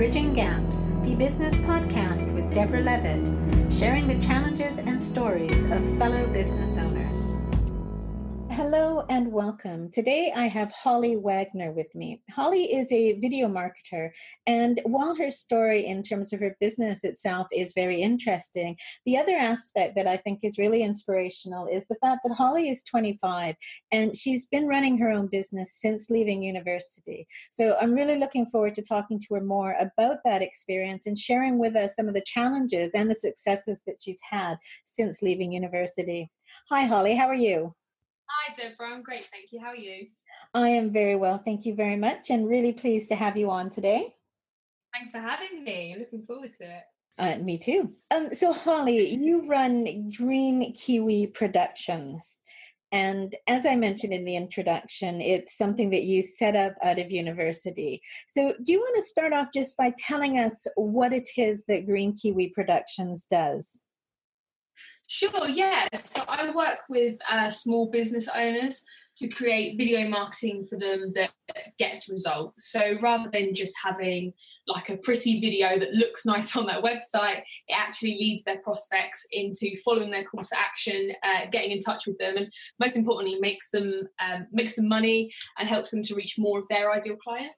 Bridging Gaps, the business podcast with Deborah Levitt, sharing the challenges and stories of fellow business owners. Hello and welcome. Today I have Holly Wagner with me. Holly is a video marketer, and while her story in terms of her business itself is very interesting, the other aspect that I think is really inspirational is the fact that Holly is 25 and she's been running her own business since leaving university. So I'm really looking forward to talking to her more about that experience and sharing with us some of the challenges and the successes that she's had since leaving university. Hi Holly, how are you? Hi Deborah, I'm great, thank you. How are you? I am very well, thank you very much, and really pleased to have you on today. Thanks for having me, looking forward to it. Me too. So Holly, you run Green Kiwi Productions, and as I mentioned in the introduction, it's something that you set up out of university. So do you want to start off just by telling us what it is that Green Kiwi Productions does? Sure, yeah. So I work with small business owners to create video marketing for them that gets results. So rather than just having like a pretty video that looks nice on their website, it actually leads their prospects into following their call to action, getting in touch with them, and most importantly, makes them money and helps them to reach more of their ideal client.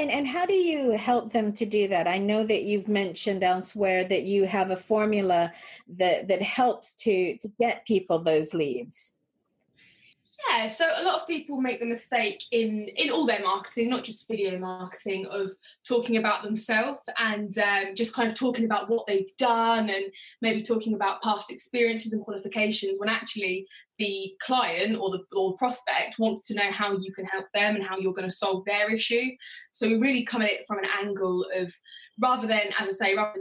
And how do you help them to do that? I know that you've mentioned elsewhere that you have a formula that helps to get people those leads. Yeah, so a lot of people make the mistake in all their marketing, not just video marketing, of talking about themselves and just kind of talking about what they've done and maybe talking about past experiences and qualifications, when actually the client or prospect wants to know how you can help them and how you're going to solve their issue. So we really come at it from an angle of, rather than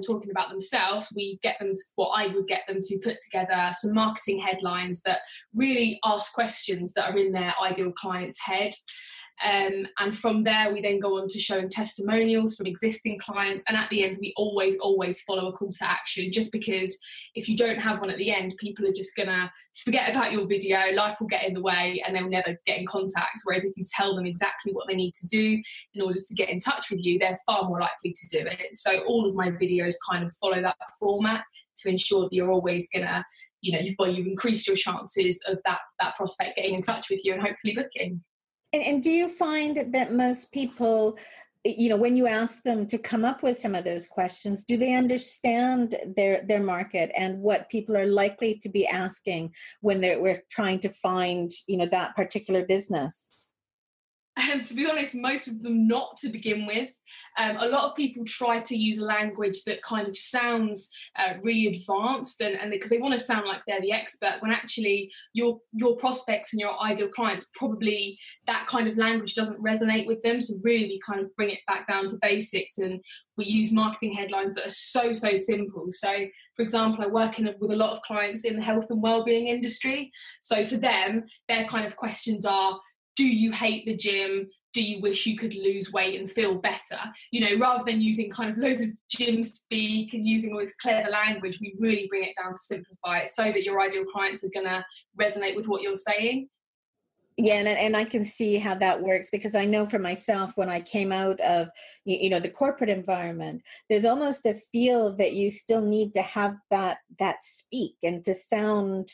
talking about themselves, we get them to put together some marketing headlines that really ask questions that are in their ideal client's head. And from there, we then go on to showing testimonials from existing clients. And at the end, we always follow a call to action, just because if you don't have one at the end, people are just going to forget about your video, life will get in the way, and they'll never get in contact. Whereas if you tell them exactly what they need to do in order to get in touch with you, they're far more likely to do it. So all of my videos kind of follow that format to ensure that you're always going to, you've increased your chances of that prospect getting in touch with you and hopefully booking. And do you find that most people, when you ask them to come up with some of those questions, do they understand their market and what people are likely to be asking when we're trying to find, that particular business? And to be honest, most of them not to begin with. A lot of people try to use language that kind of sounds really advanced and because they want to sound like they're the expert, when actually your prospects and your ideal clients, probably that kind of language doesn't resonate with them. So really we kind of bring it back down to basics, and we use marketing headlines that are so simple. So for example, I work with a lot of clients in the health and wellbeing industry. So for them, their kind of questions are, do you hate the gym? Do you wish you could lose weight and feel better? Rather than using kind of loads of gym speak and using all this clever language, we really bring it down to simplify it so that your ideal clients are going to resonate with what you're saying. Yeah, and I can see how that works, because I know for myself, when I came out of, the corporate environment, there's almost a feel that you still need to have that speak and to sound,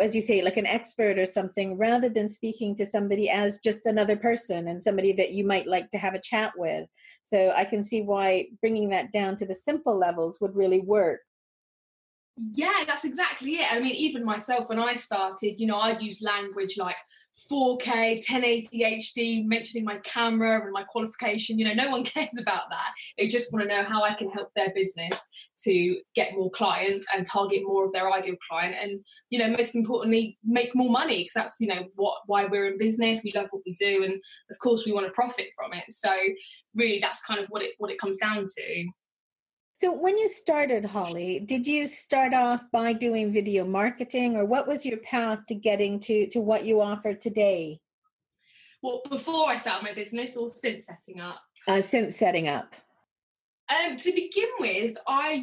as you say, like an expert or something, rather than speaking to somebody as just another person and somebody that you might like to have a chat with. So I can see why bringing that down to the simple levels would really work. Yeah, that's exactly it. I mean, even myself, when I started, I'd use language like 4K, 1080 HD, mentioning my camera and my qualification. No one cares about that. They just want to know how I can help their business to get more clients and target more of their ideal client. And, most importantly, make more money, because that's, why we're in business. We love what we do. And of course, we want to profit from it. So really, that's kind of what it comes down to. So when you started, Holly, did you start off by doing video marketing, or what was your path to getting to what you offer today? Well, before I started my business or since setting up? Since setting up. To begin with, I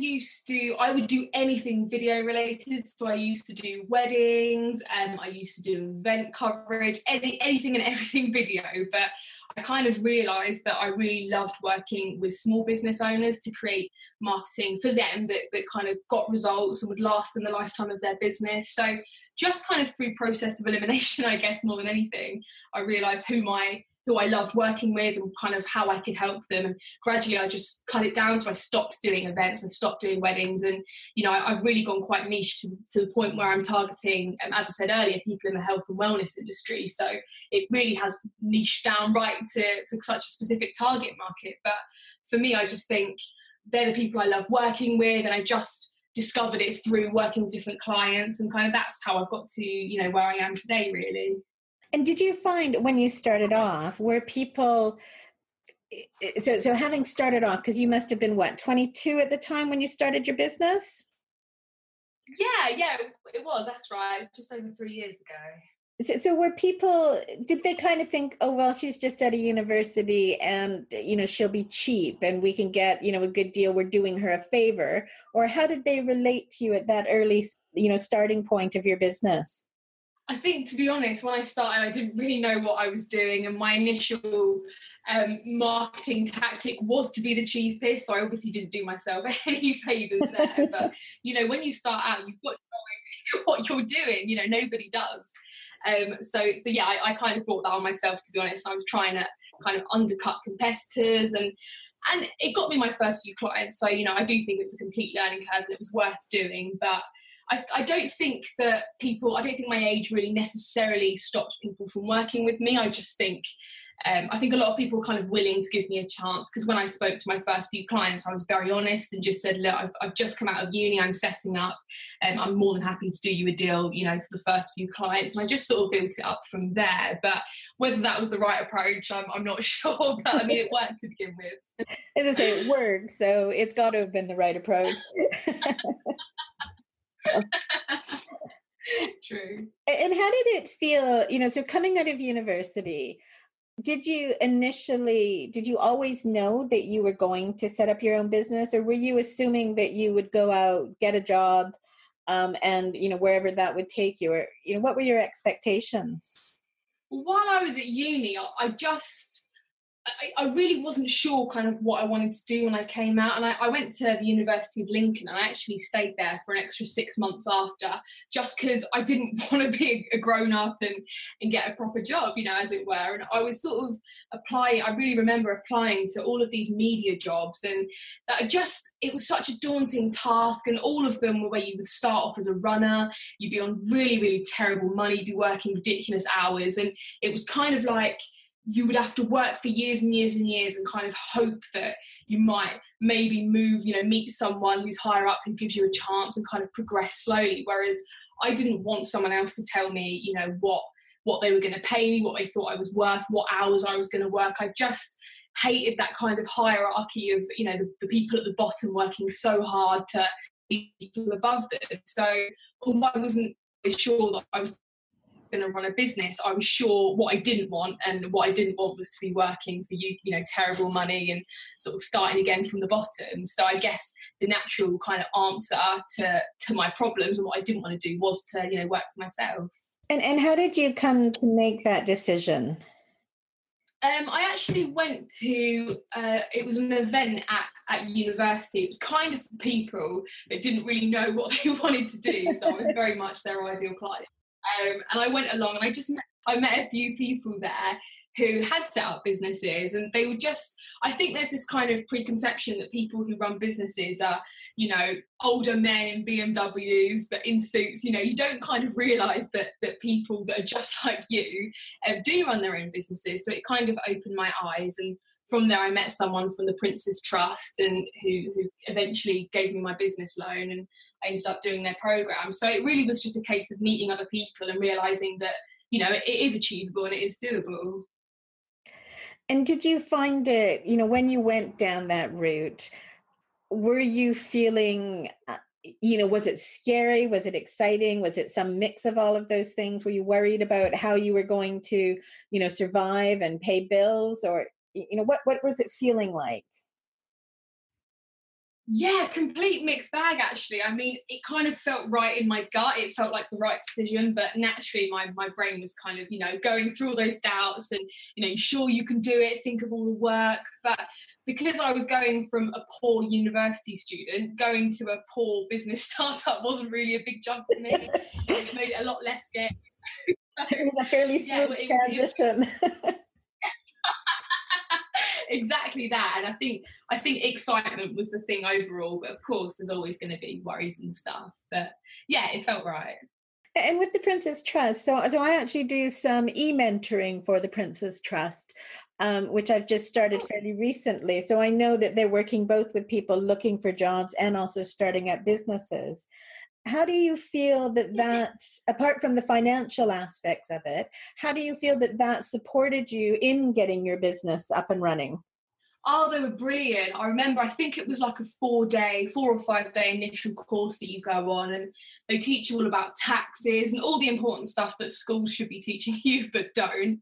would do anything video related. So I used to do weddings, I used to do event coverage, anything and everything video. But I kind of realised that I really loved working with small business owners to create marketing for them that kind of got results and would last in the lifetime of their business. So just kind of through process of elimination, I guess, more than anything, I realised who I loved working with and kind of how I could help them. And gradually I just cut it down. So I stopped doing events and stopped doing weddings. And, you know, I've really gone quite niche to the point where I'm targeting, as I said earlier, people in the health and wellness industry. So it really has niched down right to such a specific target market. But for me, I just think they're the people I love working with. And I just discovered it through working with different clients. And kind of that's how I've got to, you know, where I am today, really. And did you find when you started off, were people, so having started off, because you must have been, what, 22 at the time when you started your business? Yeah, it was. That's right. Just over 3 years ago. So were people, did they kind of think, oh, well, she's just at a university and, you know, she'll be cheap and we can get, you know, a good deal. We're doing her a favor. Or how did they relate to you at that early, you know, starting point of your business? I think, to be honest, when I started, I didn't really know what I was doing, and my initial marketing tactic was to be the cheapest, so I obviously didn't do myself any favours there. But, you know, when you start out, you've got to know what you're doing. You know, nobody does. So yeah, I kind of brought that on myself, to be honest. I was trying to kind of undercut competitors, and it got me my first few clients. So, you know, I do think it was a complete learning curve and it was worth doing, but I don't think that people, I don't think my age really necessarily stopped people from working with me. I just think, I think a lot of people were kind of willing to give me a chance, because when I spoke to my first few clients, I was very honest and just said, look, I've just come out of uni, I'm setting up, and I'm more than happy to do you a deal, you know, for the first few clients. And I just sort of built it up from there. But whether that was the right approach, I'm not sure. But I mean, it worked to begin with. As I say, it worked, so it's got to have been the right approach. True. And how did it feel, you know, so coming out of university, did you always know that you were going to set up your own business, or were you assuming that you would go out, get a job, and, you know, wherever that would take you, or, you know, what were your expectations? While I was at uni, I really wasn't sure kind of what I wanted to do when I came out, and I went to the University of Lincoln, and I actually stayed there for an extra 6 months after, just because I didn't want to be a grown-up and get a proper job, you know, as it were. And I was sort of I really remember applying to all of these media jobs, and it was such a daunting task, and all of them were where you would start off as a runner, you'd be on really, really terrible money, you'd be working ridiculous hours, and it was kind of like you would have to work for years and years and years and kind of hope that you might maybe move, you know, meet someone who's higher up who gives you a chance and kind of progress slowly. Whereas I didn't want someone else to tell me, you know, what they were going to pay me, what they thought I was worth, what hours I was going to work. I just hated that kind of hierarchy of, you know, the people at the bottom working so hard to people above them. So although I wasn't really sure that I was going to run a business, I was sure what I didn't want, and what I didn't want was to be working for you know, terrible money and sort of starting again from the bottom. So I guess the natural kind of answer to my problems and what I didn't want to do was to, you know, work for myself. And how did you come to make that decision? I actually went to, it was an event at university. It was kind of for people that didn't really know what they wanted to do. So I was very much their ideal client. And I went along, and I met a few people there who had set up businesses, and they were just, I think there's this kind of preconception that people who run businesses are, you know, older men in BMWs but in suits. You know, you don't kind of realise that people that are just like you do run their own businesses. So it kind of opened my eyes, and from there I met someone from the Prince's Trust, and who eventually gave me my business loan, and I ended up doing their programme. So it really was just a case of meeting other people and realising that, you know, it is achievable and it is doable. And did you find it, you know, when you went down that route, were you feeling, you know, was it scary? Was it exciting? Was it some mix of all of those things? Were you worried about how you were going to, you know, survive and pay bills, or, you know, what was it feeling like? Yeah, complete mixed bag, actually. I mean, it kind of felt right in my gut. It felt like the right decision, but naturally my brain was kind of, you know, going through all those doubts and, you know, sure, you can do it, think of all the work. But because I was going from a poor university student, going to a poor business startup wasn't really a big jump for me. It made it a lot less scary. It was a fairly smooth transition. Exactly that, and I think excitement was the thing overall, but of course there's always going to be worries and stuff, but yeah, it felt right. And with the Prince's Trust, so I actually do some e-mentoring for the Prince's Trust, which I've just started fairly recently, so I know that they're working both with people looking for jobs and also starting up businesses. How do you feel that, apart from the financial aspects of it, how do you feel that supported you in getting your business up and running? Oh, they were brilliant. I remember, I think it was like a 4 or 5 day initial course that you go on, and they teach you all about taxes and all the important stuff that schools should be teaching you but don't.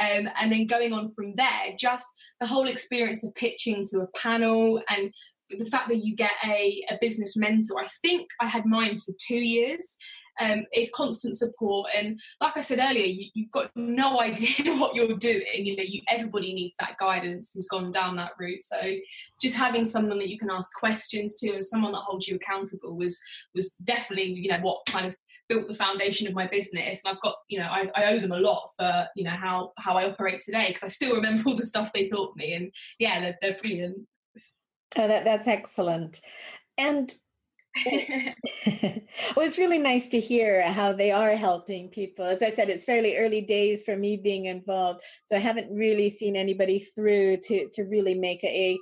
And then going on from there, just the whole experience of pitching to a panel and the fact that you get a business mentor. I think I had mine for 2 years. It's constant support, and like I said earlier, you've got no idea what you're doing. You know, everybody needs that guidance who's gone down that route. So just having someone that you can ask questions to and someone that holds you accountable was definitely, you know, what kind of built the foundation of my business. And I've got, you know, I owe them a lot for, you know, how I operate today, because I still remember all the stuff they taught me. And yeah, they're brilliant. Oh, that's excellent. And well, it's really nice to hear how they are helping people. As I said, it's fairly early days for me being involved, so I haven't really seen anybody through to really make a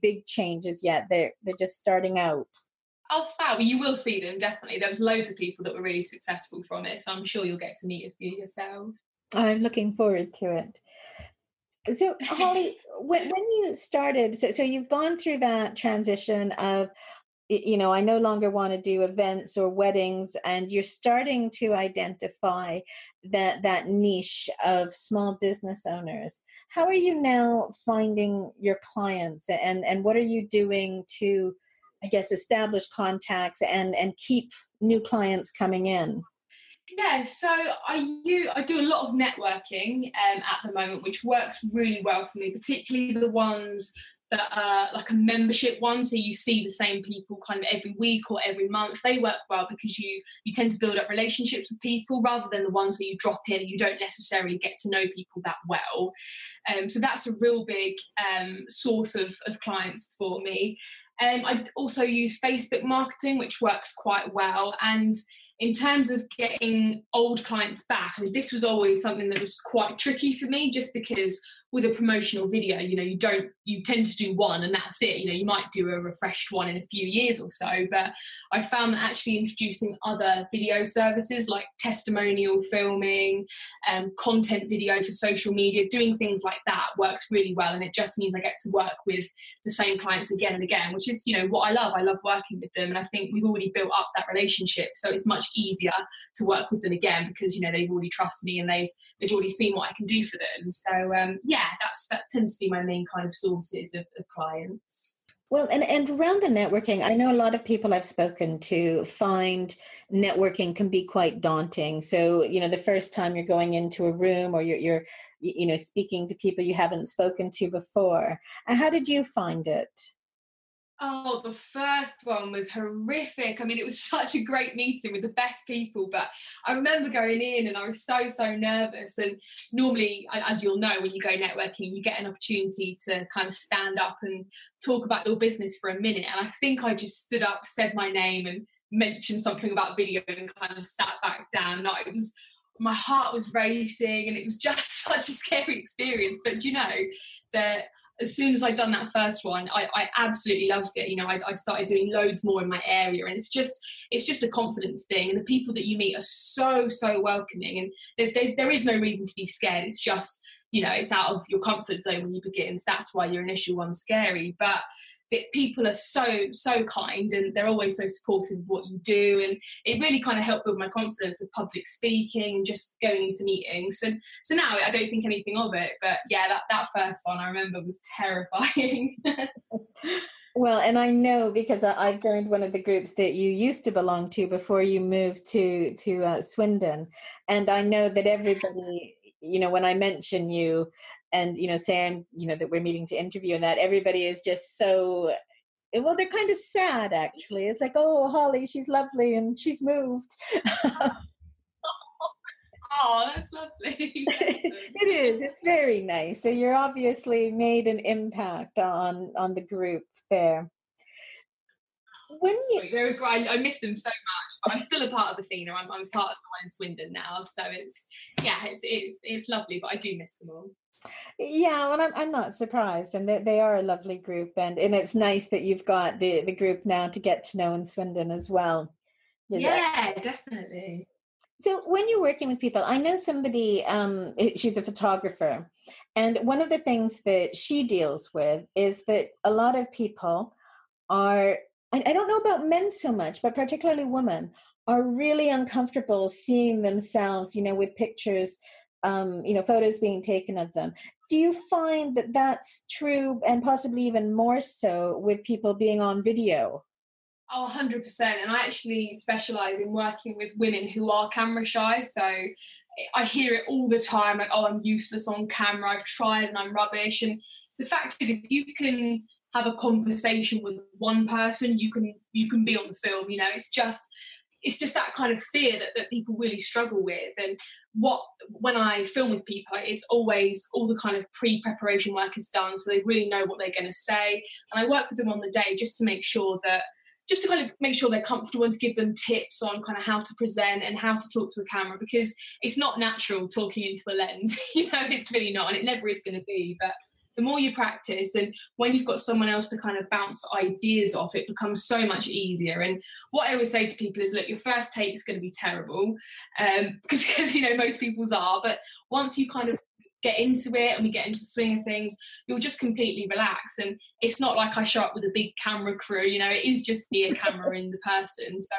big change as yet. They're just starting out. Oh, fab. Well, you will see them, definitely. There was loads of people that were really successful from it, so I'm sure you'll get to meet a few yourself. I'm looking forward to it. So, Holly, when you started, so you've gone through that transition of, you know, I no longer want to do events or weddings, and you're starting to identify that niche of small business owners. How are you now finding your clients, and what are you doing to, I guess, establish contacts and keep new clients coming in? Yeah, so I do a lot of networking at the moment, which works really well for me, particularly the ones that are like a membership one, so you see the same people kind of every week or every month. They work well because you tend to build up relationships with people, rather than the ones that you drop in and you don't necessarily get to know people that well. So that's a real big source of clients for me. I also use Facebook marketing, which works quite well. And in terms of getting old clients back, I mean, this was always something that was quite tricky for me, just because with a promotional video, you know, you tend to do one and that's it. You know, you might do a refreshed one in a few years or so, but I found that actually introducing other video services like testimonial filming, content video for social media, doing things like that works really well. And it just means I get to work with the same clients again and again, which is, you know, what I love. I love working with them. And I think we've already built up that relationship, so it's much easier to work with them again, because, you know, they've already trusted me and they've already seen what I can do for them. So, yeah, that tends to be my main kind of sources of clients. Well, and around the networking, I know a lot of people I've spoken to find networking can be quite daunting. So, you know, the first time you're going into a room or you're you know, speaking to people you haven't spoken to before. How did you find it? Oh, the first one was horrific. I mean, it was such a great meeting with the best people, but I remember going in and I was so nervous. And normally, as you'll know, when you go networking, you get an opportunity to kind of stand up and talk about your business for a minute. And I think I just stood up, said my name and mentioned something about video and kind of sat back down. Like, it was, my heart was racing and it was just such a scary experience. But, you know, that as soon as I'd done that first one, I absolutely loved it. You know, I started doing loads more in my area, and it's just a confidence thing. And the people that you meet are so welcoming, and there is no reason to be scared. It's just, you know, it's out of your comfort zone when you begin. So that's why your initial one's scary. But people are so kind, and they're always so supportive of what you do, and it really kind of helped build my confidence with public speaking and just going into meetings. And so now I don't think anything of it, but yeah, that first one I remember was terrifying. Well, and I know because I've joined one of the groups that you used to belong to before you moved to Swindon. And I know that everybody, you know, when I mention you and, you know, Sam, you know, that we're meeting to interview and that, everybody is just so, well, they're kind of sad, actually. It's like, oh, Holly, she's lovely and she's moved. Oh, that's lovely. It is. It's very nice. So you're obviously made an impact on the group there. When you... They're great. I miss them so much, but I'm still a part of Athena. I'm part of the one in Swindon now. So it's, yeah, it's lovely, but I do miss them all. Yeah, well, I'm not surprised, and they are a lovely group, and it's nice that you've got the group now to get to know in Swindon as well. Yeah, definitely. So when you're working with people, I know somebody, she's a photographer, and one of the things that she deals with is that a lot of people are, I don't know about men so much, but particularly women, are really uncomfortable seeing themselves, you know, with pictures, you know, photos being taken of them. Do you find that that's true, and possibly even more so with people being on video? Oh, 100%. And I actually specialise in working with women who are camera shy. So I hear it all the time, like, oh, I'm useless on camera, I've tried and I'm rubbish. And the fact is, if you can have a conversation with one person, you can be on the film, you know. It's just that kind of fear that people really struggle with. And when I film with people, it's always all the kind of pre-preparation work is done, so they really know what they're going to say. And I work with them on the day just to kind of make sure they're comfortable, and to give them tips on kind of how to present and how to talk to a camera, because it's not natural talking into a lens. You know, it's really not, and it never is going to be. But the more you practice, and when you've got someone else to kind of bounce ideas off, it becomes so much easier. And what I always say to people is, look, your first take is going to be terrible, because, you know, most people's are. But once you kind of get into it and we get into the swing of things, you'll just completely relax. And it's not like I show up with a big camera crew, you know, it is just me, a camera and the person. So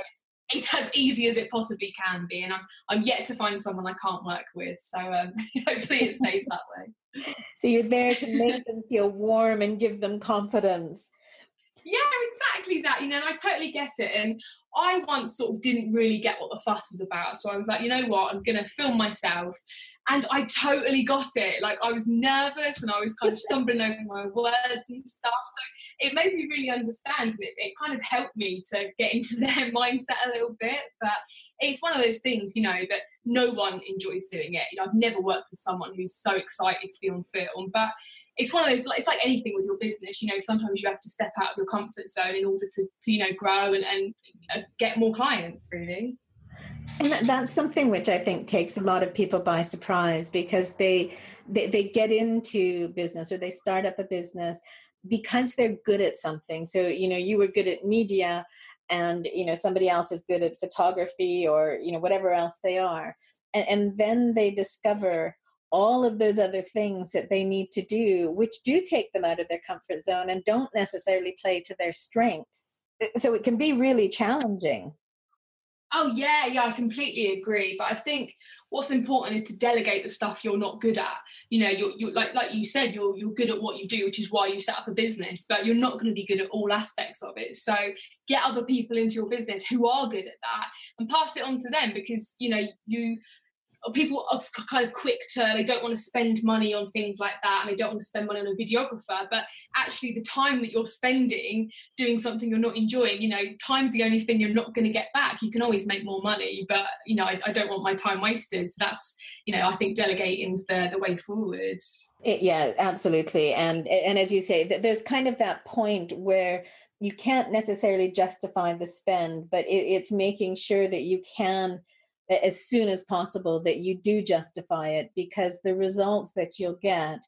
it's as easy as it possibly can be. And I'm yet to find someone I can't work with. So hopefully it stays that way. So you're there to make them feel warm and give them confidence. Yeah, exactly that, you know, and I totally get it. And I once sort of didn't really get what the fuss was about. So I was like, you know what, I'm going to film myself. And I totally got it. Like, I was nervous and I was kind of stumbling over my words and stuff. So it made me really understand. It kind of helped me to get into their mindset a little bit. But it's one of those things, you know, that no one enjoys doing it. You know, I've never worked with someone who's so excited to be on film. But it's one of those, it's like anything with your business, you know, sometimes you have to step out of your comfort zone in order to you know, grow and get more clients, really. And that's something which I think takes a lot of people by surprise, because they get into business or they start up a business because they're good at something. So, you know, you were good at media and, you know, somebody else is good at photography or, you know, whatever else they are. And then they discover all of those other things that they need to do, which do take them out of their comfort zone and don't necessarily play to their strengths. So it can be really challenging. Oh, yeah, I completely agree. But I think what's important is to delegate the stuff you're not good at. You know, you're like you said, you're good at what you do, which is why you set up a business, but you're not going to be good at all aspects of it. So get other people into your business who are good at that and pass it on to them, because, you know, people are kind of quick to, they don't want to spend money on things like that, and they don't want to spend money on a videographer, but actually the time that you're spending doing something you're not enjoying, you know, time's the only thing you're not going to get back. You can always make more money, but, you know, I don't want my time wasted. So that's, you know, I think delegating's the way forward. Yeah, absolutely. And as you say, there's kind of that point where you can't necessarily justify the spend, but it's making sure that you can, as soon as possible, that you do justify it, because the results that you'll get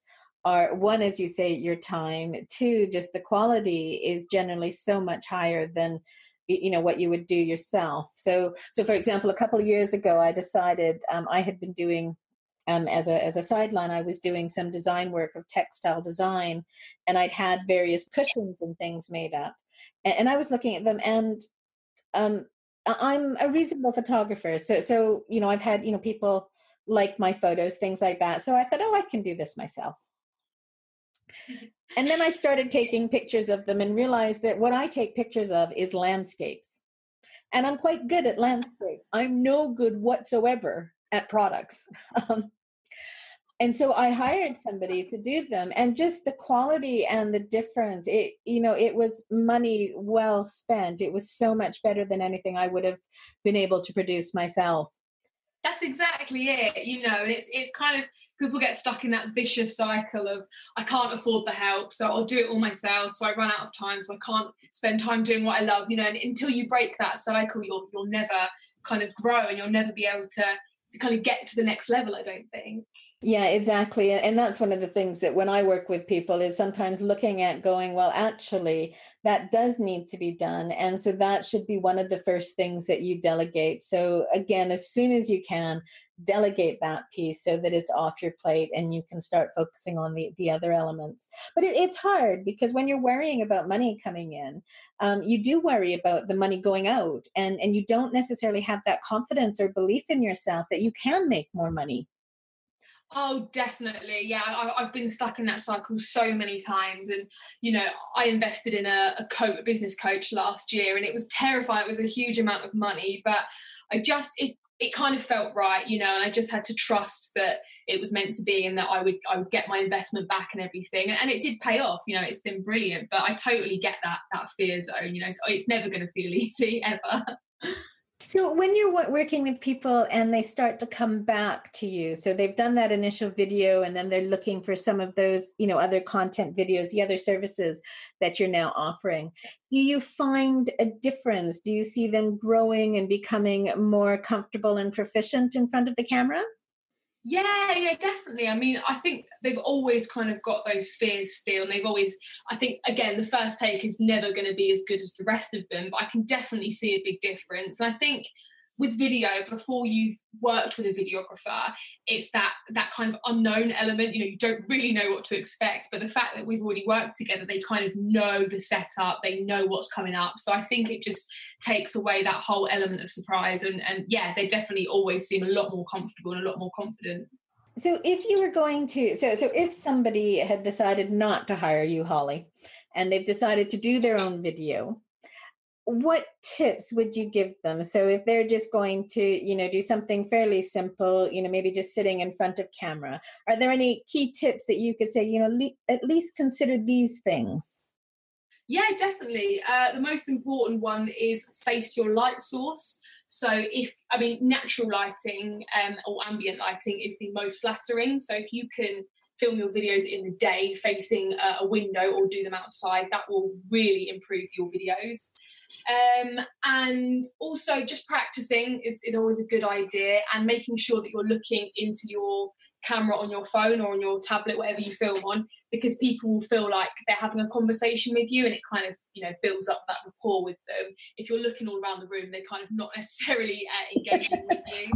are, one, as you say, your time, two, just the quality is generally so much higher than, you know, what you would do yourself. So for example, a couple of years ago, I decided I had been doing, as a sideline, I was doing some design work of textile design, and I'd had various cushions and things made up, and I was looking at them, and I'm a reasonable photographer, so you know, I've had, you know, people like my photos, things like that. So I thought, oh, I can do this myself. And then I started taking pictures of them and realized that what I take pictures of is landscapes. And I'm quite good at landscapes. I'm no good whatsoever at products. And so I hired somebody to do them, and just the quality and the difference, it was money well spent. It was so much better than anything I would have been able to produce myself. That's exactly it, and it's kind of, people get stuck in that vicious cycle of, I can't afford the help, so I'll do it all myself, so I run out of time, so I can't spend time doing what I love, and until you break that cycle, you'll never kind of grow, and you'll never be able to kind of get to the next level, I don't think. Yeah, exactly. And that's one of the things that when I work with people is sometimes looking at going, well, actually, that does need to be done. And so that should be one of the first things that you delegate. So again, as soon as you can, delegate that piece so that it's off your plate and you can start focusing on the other elements. But it's hard because when you're worrying about money coming in, you do worry about the money going out, and you don't necessarily have that confidence or belief in yourself that you can make more money. Oh, definitely. Yeah, I've been stuck in that cycle so many times. And, I invested in a business coach last year, and it was terrifying. It was a huge amount of money, but it kind of felt right, and I just had to trust that it was meant to be and that I would get my investment back and everything. And it did pay off, it's been brilliant, but I totally get that fear zone, so it's never going to feel easy ever. So when you're working with people and they start to come back to you, so they've done that initial video and then they're looking for some of those, other content videos, the other services that you're now offering, do you find a difference? Do you see them growing and becoming more comfortable and proficient in front of the camera? Yeah, definitely. I mean, I think they've always kind of got those fears still, and they've always, I think, again, the first take is never going to be as good as the rest of them, but I can definitely see a big difference. And I think with video, before you've worked with a videographer, it's that kind of unknown element, you don't really know what to expect, but the fact that we've already worked together, they kind of know the setup, they know what's coming up. So I think it just takes away that whole element of surprise. And yeah, they definitely always seem a lot more comfortable and a lot more confident. So if you were going to, so if somebody had decided not to hire you, Holly, and they've decided to do their own video, what tips would you give them? So if they're just going to, do something fairly simple, maybe just sitting in front of camera, are there any key tips that you could say, at least consider these things? Yeah, definitely. The most important one is face your light source. So natural lighting or ambient lighting is the most flattering. So if you can film your videos in the day facing a window or do them outside, that will really improve your videos. And also just practicing is always a good idea, and making sure that you're looking into your camera on your phone or on your tablet, whatever you film on, because people will feel like they're having a conversation with you, and it kind of builds up that rapport with them. If you're looking all around the room, they're kind of not necessarily engaging with you.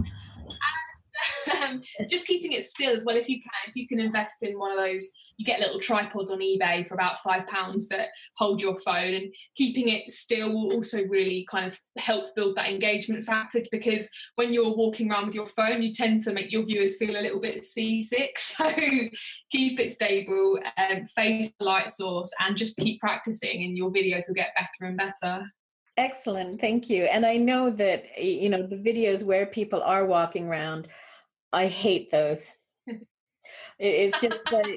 Just keeping it still as well if you can. If you can invest in one of those, you get little tripods on eBay for about £5 that hold your phone, and keeping it still will also really kind of help build that engagement factor, because when you're walking around with your phone, you tend to make your viewers feel a little bit seasick. So keep it stable, face the light source, and just keep practicing, and your videos will get better and better. Excellent. Thank you. And I know that, the videos where people are walking around, I hate those. It's just that,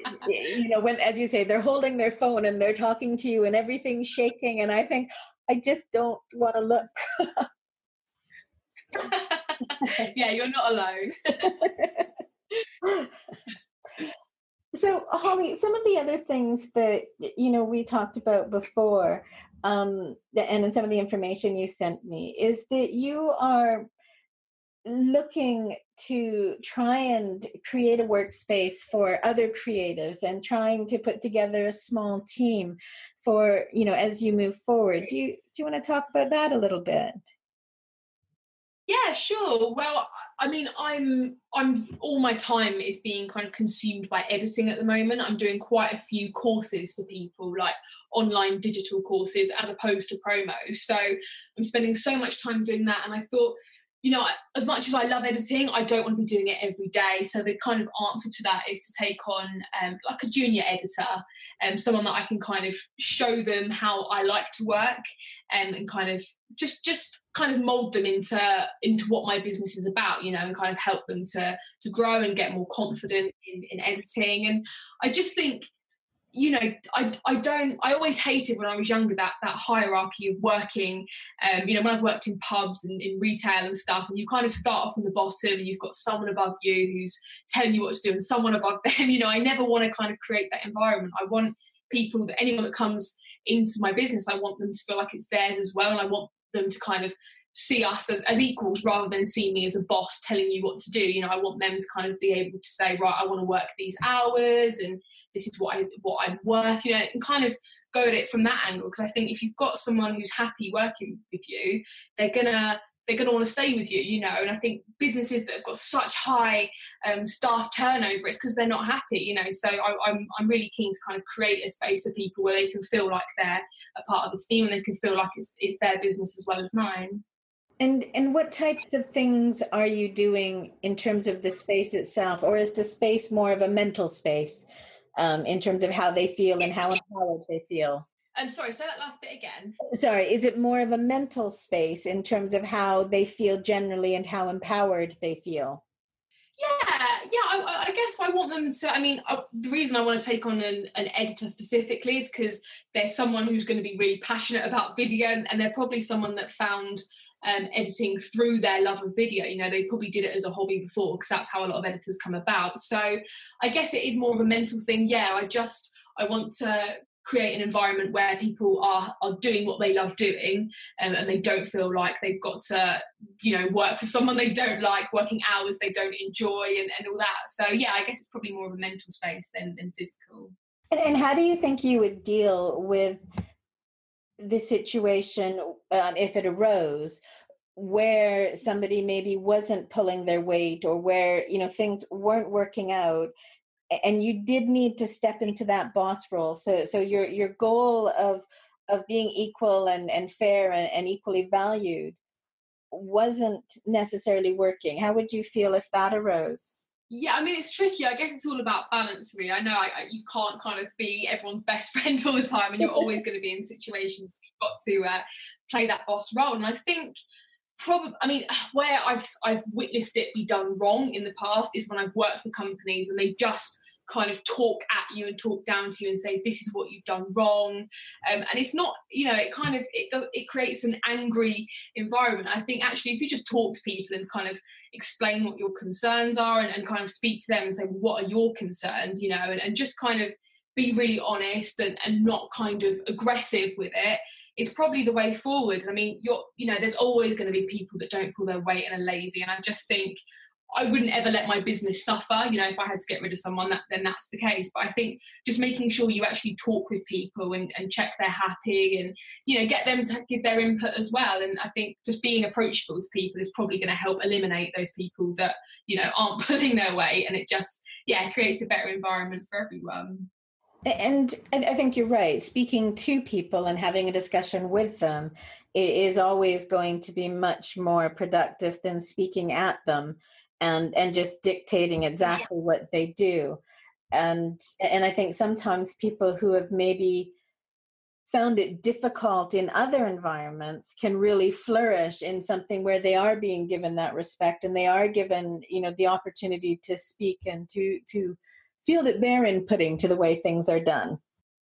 when, as you say, they're holding their phone and they're talking to you and everything's shaking. And I think I just don't want to look. Yeah, you're not alone. So, Holly, some of the other things that, we talked about before, and in some of the information you sent me, is that you are looking to try and create a workspace for other creatives and trying to put together a small team for, as you move forward. Do you want to talk about that a little bit? Yeah, sure. Well, I mean, I'm all my time is being kind of consumed by editing at the moment. I'm doing quite a few courses for people, like online digital courses as opposed to promo. So I'm spending so much time doing that. And I thought you know, as much as I love editing, I don't want to be doing it every day. So the kind of answer to that is to take on like a junior editor, someone that I can kind of show them how I like to work, and kind of just mould them into what my business is about, you know, and kind of help them to grow and get more confident in editing. And I just think, you know, I always hated when I was younger that hierarchy of working. You know, when I've worked in pubs and in retail and stuff, and you kind of start off from the bottom and you've got someone above you who's telling you what to do and someone above them. You know, I never want to kind of create that environment. I want people, that anyone that comes into my business, I want them to feel like it's theirs as well. And I want them to kind of see us as equals rather than see me as a boss telling you what to do. You know, I want them to kind of be able to say, right, I want to work these hours and this is what I'm worth, you know, and kind of go at it from that angle. Because I think if you've got someone who's happy working with you, they're gonna want to stay with you, you know. And I think businesses that have got such high staff turnover, it's because they're not happy, you know. So I'm really keen to kind of create a space for people where they can feel like they're a part of the team and they can feel like it's their business as well as mine. And what types of things are you doing in terms of the space itself? Or is the space more of a mental space in terms of how they feel and how empowered they feel? I'm sorry, say that last bit again. Sorry, is it more of a mental space in terms of how they feel generally and how empowered they feel? Yeah, I guess I want them to, the reason I want to take on an editor specifically is because they're someone who's going to be really passionate about video, and they're probably someone that found editing through their love of video. You know, they probably did it as a hobby before, because that's how a lot of editors come about. So I guess it is more of a mental thing. Yeah, I want to create an environment where people are doing what they love doing, and they don't feel like they've got to, you know, work for someone they don't like, working hours they don't enjoy and all that. So yeah, I guess it's probably more of a mental space than physical. And how do you think you would deal with the situation if it arose where somebody maybe wasn't pulling their weight, or where, you know, things weren't working out and you did need to step into that boss role? So your goal of being equal and fair and equally valued wasn't necessarily working. How would you feel if that arose? Yeah, it's tricky. I guess it's all about balance, really. I know you can't kind of be everyone's best friend all the time, and you're always going to be in situations where you've got to play that boss role. And I think probably, where I've witnessed it be done wrong in the past is when I've worked for companies and they just kind of talk at you and talk down to you and say, this is what you've done wrong, and it's not, you know, it kind of it creates an angry environment. I think actually if you just talk to people and kind of explain what your concerns are and kind of speak to them and say, what are your concerns, you know, and just kind of be really honest and not kind of aggressive with it, is probably the way forward. And there's always going to be people that don't pull their weight and are lazy, and I just think I wouldn't ever let my business suffer. You know, if I had to get rid of someone, then that's the case. But I think just making sure you actually talk with people and check they're happy and, you know, get them to give their input as well. And I think just being approachable to people is probably going to help eliminate those people that, you know, aren't pulling their weight. And it just, yeah, creates a better environment for everyone. And I think you're right. Speaking to people and having a discussion with them is always going to be much more productive than speaking at them and just dictating exactly what they do. And I think sometimes people who have maybe found it difficult in other environments can really flourish in something where they are being given that respect and they are given, you know, the opportunity to speak and to feel that they're inputting to the way things are done.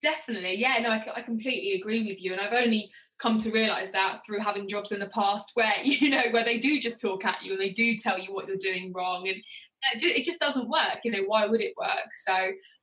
Definitely. Yeah, no, I completely agree with you. And I've only come to realise that through having jobs in the past where, you know, where they do just talk at you and they do tell you what you're doing wrong, and it just doesn't work. You know, why would it work? So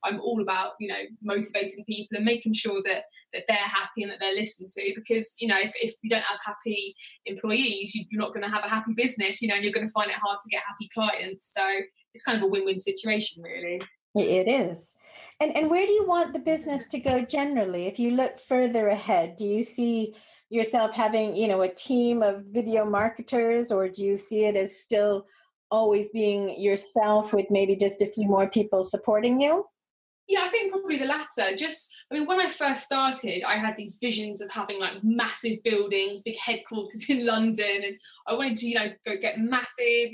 I'm all about, you know, motivating people and making sure that they're happy and that they're listened to, because, you know, if you don't have happy employees, you're not going to have a happy business, you know, and you're going to find it hard to get happy clients. So it's kind of a win-win situation, really. It is. And where do you want the business to go generally? If you look further ahead, do you see yourself having, you know, a team of video marketers, or do you see it as still always being yourself with maybe just a few more people supporting you? Yeah, I think probably the latter. When I first started, I had these visions of having like massive buildings, big headquarters in London, and I wanted to, go get massive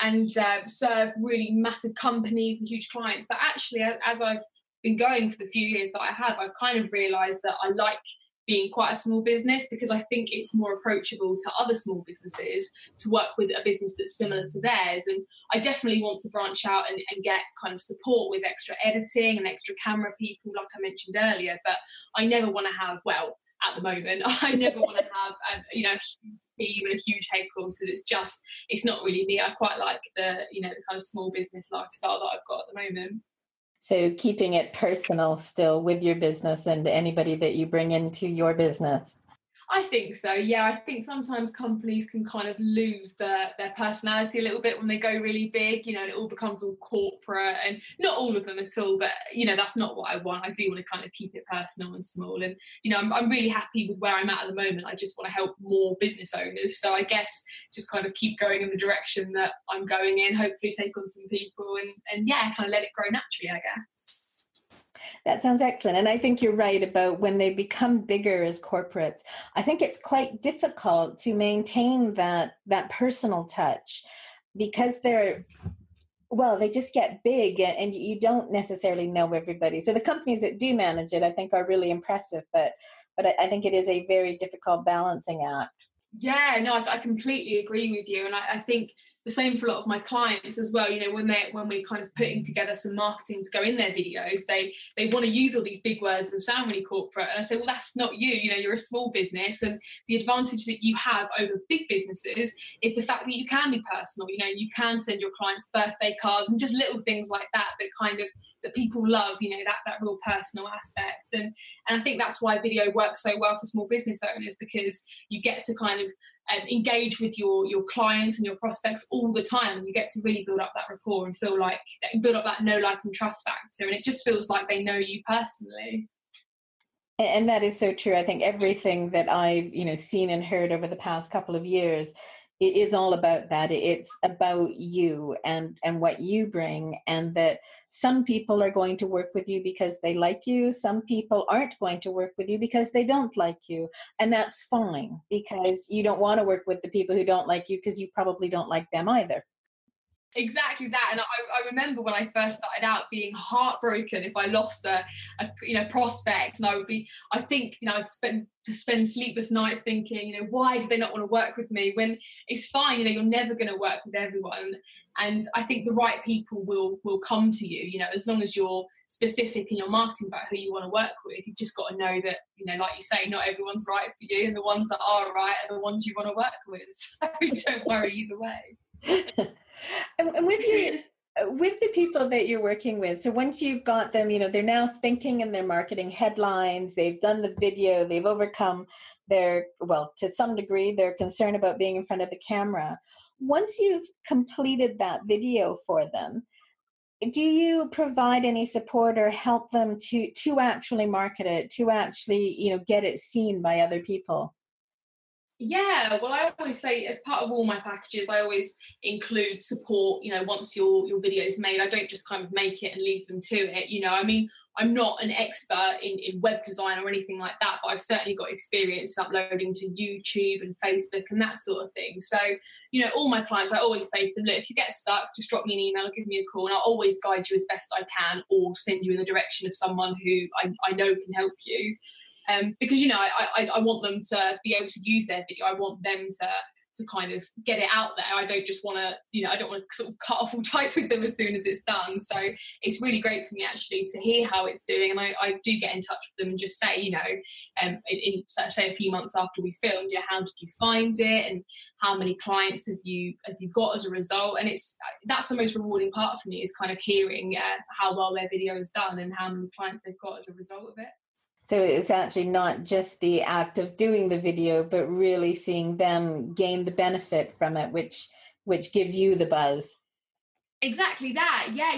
and serve really massive companies and huge clients. But actually, as I've been going for the few years that I have, I've kind of realised that I like being quite a small business, because I think it's more approachable to other small businesses to work with a business that's similar to theirs. And I definitely want to branch out and get kind of support with extra editing and extra camera people, like I mentioned earlier. But I never want to have, at the moment, I never want to have, a huge team and a huge headquarters. It's not really me. I quite like the kind of small business lifestyle that I've got at the moment. So keeping it personal still with your business and anybody that you bring into your business. I think so, yeah. I think sometimes companies can kind of lose their personality a little bit when they go really big, and it all becomes all corporate, and not all of them at all, but, that's not what I want. I do want to kind of keep it personal and small. And, I'm really happy with where I'm at the moment. I just want to help more business owners. So I guess just kind of keep going in the direction that I'm going in, hopefully take on some people and kind of let it grow naturally, I guess. That sounds excellent. And I think you're right about when they become bigger as corporates. I think it's quite difficult to maintain that personal touch, because they just get big and you don't necessarily know everybody. So the companies that do manage it, I think, are really impressive, but I think it is a very difficult balancing act. Yeah, no, I completely agree with you. And I think the same for a lot of my clients as well. When we're kind of putting together some marketing to go in their videos, they want to use all these big words and sound really corporate. And I say, well, that's not you. You're a small business, and the advantage that you have over big businesses is the fact that you can be personal. You can send your clients birthday cards and just little things like that kind of that people love. That real personal aspect, and I think that's why video works so well for small business owners, because you get to kind of engage with your clients and your prospects all the time, and you get to really build up that rapport and feel like build up that know, like, and trust factor, and it just feels like they know you personally. And that is so true. I think everything that I've seen and heard over the past couple of years, it is all about that. It's about you and what you bring, and that some people are going to work with you because they like you. Some people aren't going to work with you because they don't like you. And that's fine, because you don't want to work with the people who don't like you, because you probably don't like them either. Exactly that. And I remember when I first started out being heartbroken if I lost a prospect, and I'd spend sleepless nights thinking, why do they not want to work with me, when it's fine, you're never going to work with everyone. And I think the right people will come to you, as long as you're specific in your marketing about who you want to work with. You've just got to know that, like you say, not everyone's right for you, and the ones that are right are the ones you want to work with. So don't worry either way. And with the people that you're working with, so once you've got them, they're now thinking in their marketing headlines, they've done the video, they've overcome to some degree, their concern about being in front of the camera. Once you've completed that video for them, do you provide any support or help them to actually market it, to actually, get it seen by other people? Yeah, well, I always say, as part of all my packages, I always include support, once your video is made. I don't just kind of make it and leave them to it, I'm not an expert in web design or anything like that, but I've certainly got experience uploading to YouTube and Facebook and that sort of thing. So, all my clients, I always say to them, look, if you get stuck, just drop me an email, give me a call, and I'll always guide you as best I can, or send you in the direction of someone who I know can help you. Because, I want them to be able to use their video. I want them to kind of get it out there. I don't just want to, I don't want to sort of cut off all ties with them as soon as it's done. So it's really great for me actually to hear how it's doing. And I do get in touch with them and just say, say a few months after we filmed, how did you find it? And how many clients have you got as a result? And that's the most rewarding part for me, is kind of hearing how well their video is done and how many clients they've got as a result of it. So it's actually not just the act of doing the video, but really seeing them gain the benefit from it, which gives you the buzz. Exactly that. Yeah,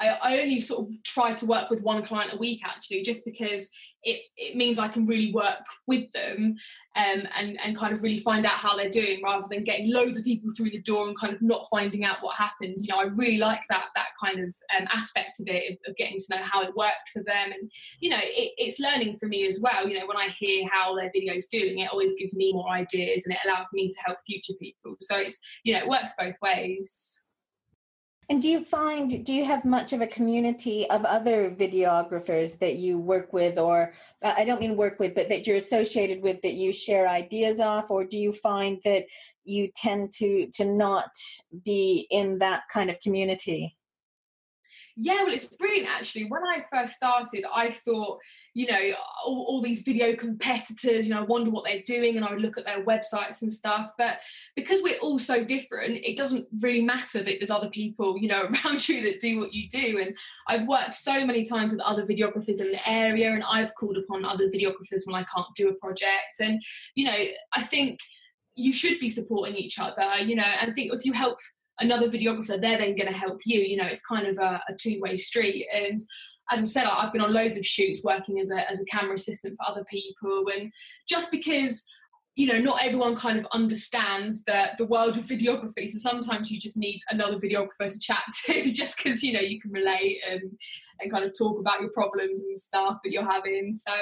I only sort of try to work with one client a week, actually, just because it means I can really work with them and kind of really find out how they're doing, rather than getting loads of people through the door and kind of not finding out what happens. You know, I really like that kind of aspect of it, of getting to know how it worked for them. And, you know, it's learning for me as well. You know, when I hear how their video's doing, it always gives me more ideas and it allows me to help future people. So it's, you know, it works both ways. And do you have much of a community of other videographers that you work with, or I don't mean work with, but that you're associated with, that you share ideas off? Or do you find that you tend to not be in that kind of community? Yeah, well, it's brilliant, actually. When I first started, I thought, you know, all these video competitors, you know, I wonder what they're doing, and I would look at their websites and stuff. But because we're all so different, it doesn't really matter that there's other people, you know, around you that do what you do. And I've worked so many times with other videographers in the area, and I've called upon other videographers when I can't do a project. And, you know, I think you should be supporting each other, you know, and I think if you help another videographer, they're then going to help you. You know, it's kind of a two-way street. And as I said, I've been on loads of shoots working as a camera assistant for other people. And just because, you know, not everyone kind of understands the world of videography, so sometimes you just need another videographer to chat to, just because, you know, you can relate and kind of talk about your problems and stuff that you're having. So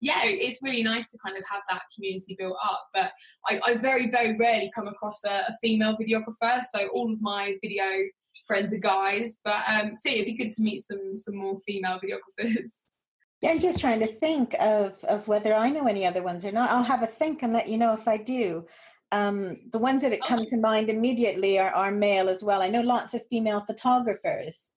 yeah, it's really nice to kind of have that community built up. But I very, very rarely come across a female videographer, so all of my video friends are guys. But so yeah, it'd be good to meet some more female videographers. I'm just trying to think of whether I know any other ones or not. I'll have a think and let you know if I do. The ones that come to mind immediately are male as well. I know lots of female photographers,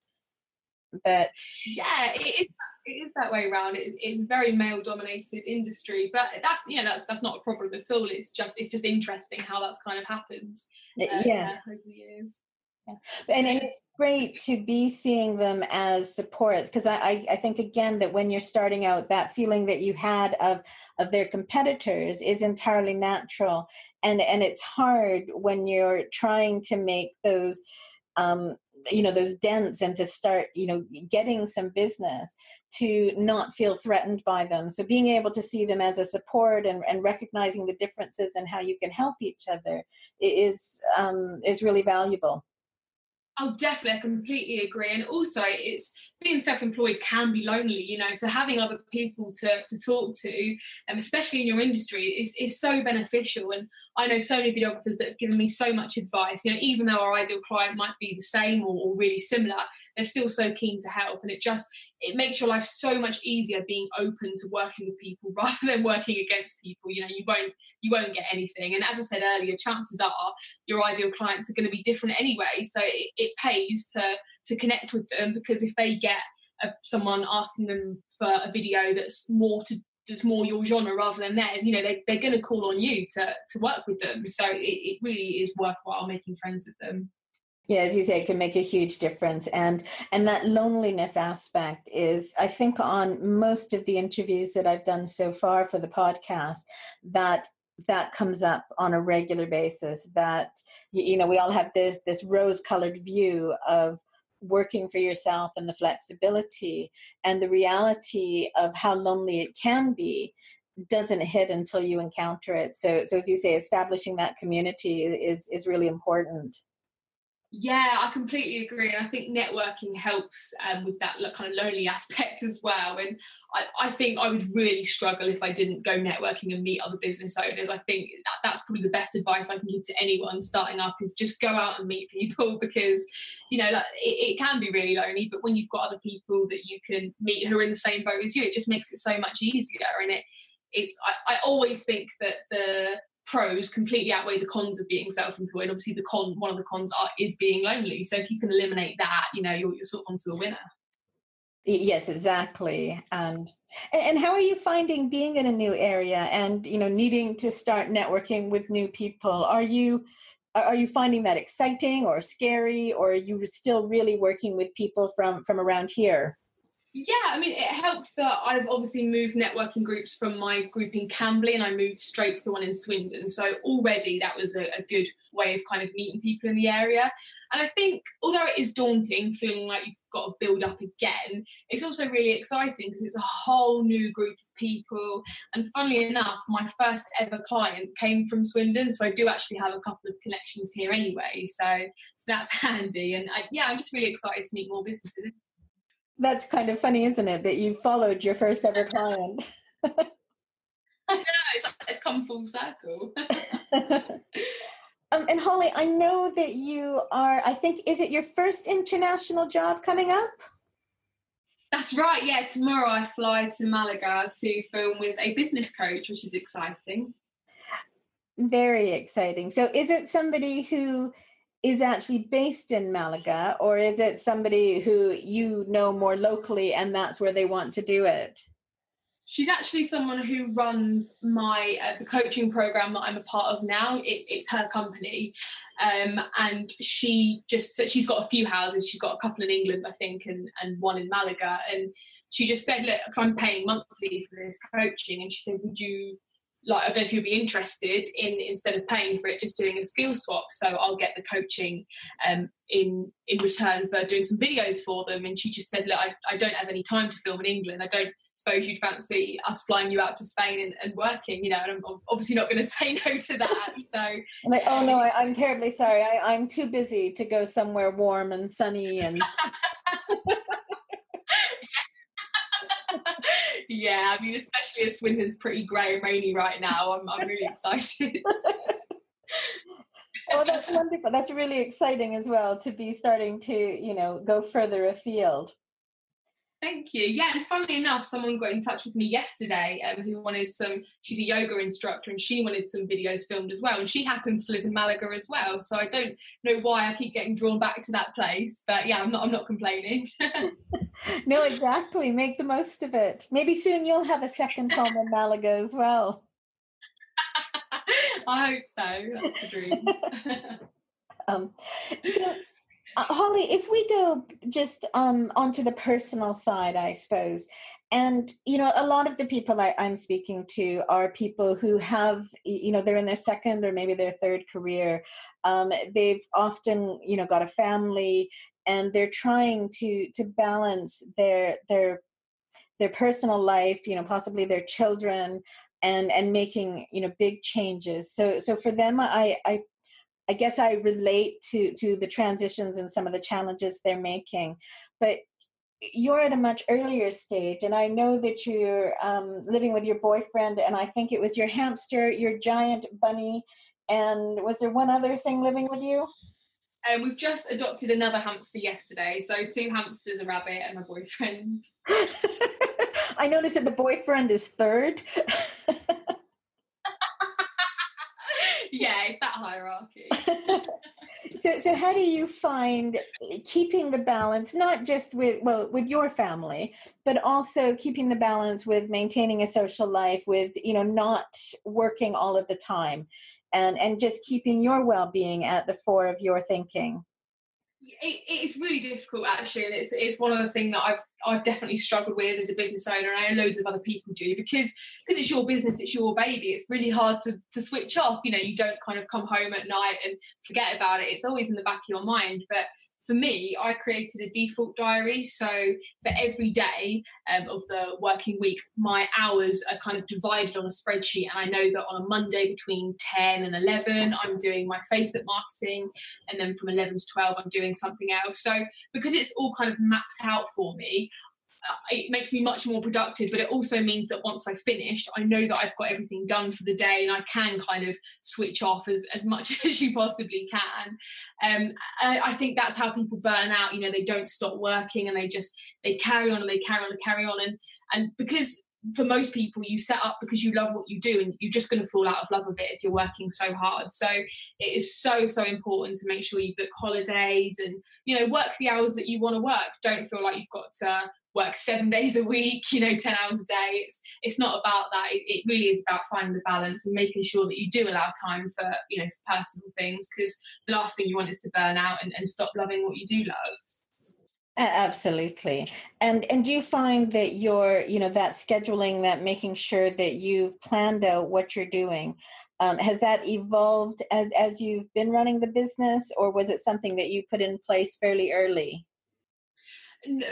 but yeah, it is that way around. It's a very male-dominated industry, but that's, you know, that's not a problem at all. It's just interesting how that's kind of happened. Yeah, over the years. And it's great to be seeing them as supports, because I think, again, that when you're starting out, that feeling that you had of their competitors is entirely natural. And it's hard when you're trying to make those, you know, those dents, and to start, you know, getting some business, to not feel threatened by them. So being able to see them as a support and recognizing the differences and how you can help each other is really valuable. Oh, definitely. I completely agree. And also, it's being self-employed can be lonely, you know, so having other people to talk to, especially in your industry, is so beneficial. And I know so many videographers that have given me so much advice, you know, even though our ideal client might be the same or really similar, they're still so keen to help. And it makes your life so much easier being open to working with people rather than working against people. You know, you won't get anything. And as I said earlier, chances are your ideal clients are going to be different anyway. So it pays to connect with them, because if they get someone asking them for a video that's more your genre rather than theirs, you know, they're going to call on you to work with them. So it really is worthwhile making friends with them. Yeah, as you say, it can make a huge difference. And that loneliness aspect is, I think, on most of the interviews that I've done so far for the podcast, that comes up on a regular basis, that, you know, we all have this rose-colored view of working for yourself and the flexibility, and the reality of how lonely it can be doesn't hit until you encounter it. So as you say, establishing that community is really important. Yeah, I completely agree. And I think networking helps with that kind of lonely aspect as well. And I think I would really struggle if I didn't go networking and meet other business owners. I think that's probably the best advice I can give to anyone starting up, is just go out and meet people, because, you know, like, it can be really lonely. But when you've got other people that you can meet who are in the same boat as you, it just makes it so much easier. And I always think that the pros completely outweigh the cons of being self-employed. Obviously, one of the cons is being lonely. So if you can eliminate that, you know, you're sort of onto a winner. Yes, exactly. And how are you finding being in a new area and, you know, needing to start networking with new people? Are you finding that exciting or scary, or are you still really working with people from around here? Yeah, I mean, it helped that I've obviously moved networking groups from my group in Camberley and I moved straight to the one in Swindon. So already that was a good way of kind of meeting people in the area. And I think, although it is daunting feeling like you've got to build up again, it's also really exciting because it's a whole new group of people. And funnily enough, my first ever client came from Swindon, so I do actually have a couple of connections here anyway. So that's handy. And I'm just really excited to meet more businesses. That's kind of funny, isn't it, that you followed your first ever client? I know, it's come full circle. And Holly, I know that you are, I think, is it your first international job coming up? That's right, yeah. Tomorrow I fly to Malaga to film with a business coach, which is exciting. Very exciting. So is it somebody who is actually based in Malaga, or is it somebody who you know more locally and that's where they want to do it? She's actually someone who runs my the coaching program that I'm a part of now. It's her company, and she's got a few houses. She's got a couple in England, I think, and one in Malaga. And she just said, "Look, because I'm paying monthly for this coaching," and she said, "Would you like? I don't know if you'd be interested in, instead of paying for it, just doing a skill swap. So I'll get the coaching in return for doing some videos for them." And she just said, "Look, I don't have any time to film in England. I don't suppose you'd fancy us flying you out to Spain and working, you know?" And I'm obviously not going to say no to that. So I'm like, "Oh no, I'm terribly sorry. I'm too busy to go somewhere warm and sunny." And yeah, I mean, especially as Swindon's pretty grey and rainy right now, I'm really excited. Oh, that's wonderful. That's really exciting as well to be starting to, you know, go further afield. Thank you. Yeah, and funnily enough, someone got in touch with me yesterday who wanted she's a yoga instructor and she wanted some videos filmed as well. And she happens to live in Malaga as well. So I don't know why I keep getting drawn back to that place. But yeah, I'm not complaining. No, exactly. Make the most of it. Maybe soon you'll have a second home in Malaga as well. I hope so. That's the dream. Holly, if we go just onto the personal side, I suppose, and, you know, a lot of the people I'm speaking to are people who have, you know, they're in their second or maybe their third career. They've often, you know, got a family and they're trying to balance their personal life, you know, possibly their children and making, you know, big changes. So for them, I guess I relate to the transitions and some of the challenges they're making, but you're at a much earlier stage. And I know that you're living with your boyfriend, and I think it was your hamster, your giant bunny. And was there one other thing living with you? We've just adopted another hamster yesterday. So two hamsters, a rabbit and a boyfriend. I noticed that the boyfriend is third. Yeah, it's that hierarchy. So how do you find keeping the balance, not just with your family, but also keeping the balance with maintaining a social life, with, you know, not working all of the time and just keeping your well-being at the fore of your thinking? It's really difficult, actually, and it's one of the things that I've definitely struggled with as a business owner, and I know loads of other people do, because it's your business, it's your baby, it's really hard to switch off. You know, you don't kind of come home at night and forget about it. It's always in the back of your mind. But for me, I created a default diary, so for every day of the working week, my hours are kind of divided on a spreadsheet, and I know that on a Monday between 10 and 11 I'm doing my Facebook marketing, and then from 11 to 12 I'm doing something else. So because it's all kind of mapped out for me, it makes me much more productive, but it also means that once I've finished, I know that I've got everything done for the day and I can kind of switch off as much as you possibly can. I think that's how people burn out. You know, they don't stop working and they carry on and they carry on and carry on. And because for most people, you set up because you love what you do, and you're just going to fall out of love with it if you're working so hard. So it is so, so important to make sure you book holidays and, you know, work the hours that you want to work. Don't feel like you've got to work 7 days a week, you know, 10 hours a day. It's not about that. It really is about finding the balance and making sure that you do allow time for, you know, for personal things, because the last thing you want is to burn out and stop loving what you do love. Absolutely. And do you find that your, you know, that scheduling, that making sure that you've planned out what you're doing, has that evolved as you've been running the business, or was it something that you put in place fairly early?